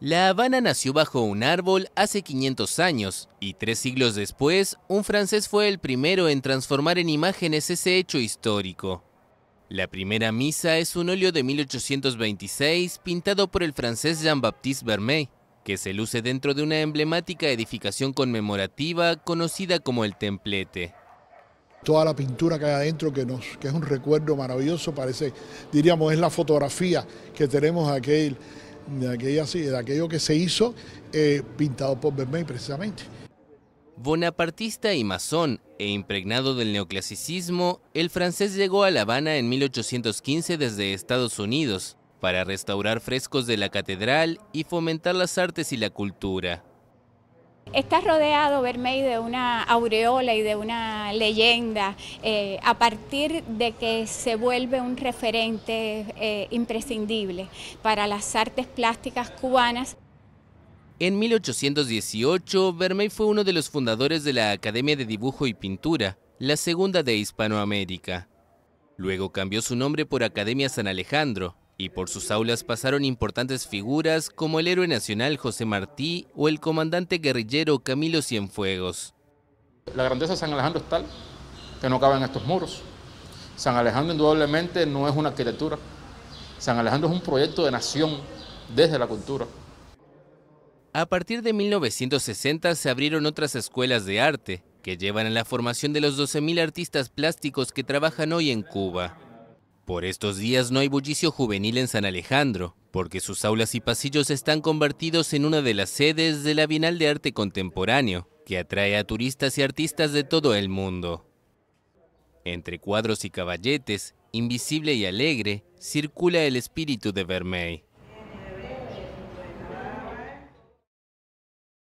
La Habana nació bajo un árbol hace 500 años y 3 siglos después, un francés fue el primero en transformar en imágenes ese hecho histórico. La primera misa es un óleo de 1826 pintado por el francés Jean-Baptiste Vermeil, que se luce dentro de una emblemática edificación conmemorativa conocida como el Templete. Toda la pintura que hay adentro, que es un recuerdo maravilloso, parece, diríamos, es la fotografía que tenemos de aquello que se hizo pintado por Vermeer precisamente. Bonapartista y masón, e impregnado del neoclasicismo, el francés llegó a La Habana en 1815 desde Estados Unidos para restaurar frescos de la catedral y fomentar las artes y la cultura. Está rodeado Vermeil de una aureola y de una leyenda a partir de que se vuelve un referente imprescindible para las artes plásticas cubanas. En 1818, Vermeil fue uno de los fundadores de la Academia de Dibujo y Pintura, la segunda de Hispanoamérica. Luego cambió su nombre por Academia San Alejandro, y por sus aulas pasaron importantes figuras como el héroe nacional José Martí o el comandante guerrillero Camilo Cienfuegos. La grandeza de San Alejandro es tal que no caben estos muros. San Alejandro indudablemente no es una arquitectura. San Alejandro es un proyecto de nación desde la cultura. A partir de 1960 se abrieron otras escuelas de arte que llevan a la formación de los 12.000 artistas plásticos que trabajan hoy en Cuba. Por estos días no hay bullicio juvenil en San Alejandro, porque sus aulas y pasillos están convertidos en una de las sedes de la Bienal de Arte Contemporáneo, que atrae a turistas y artistas de todo el mundo. Entre cuadros y caballetes, invisible y alegre, circula el espíritu de Vermeil.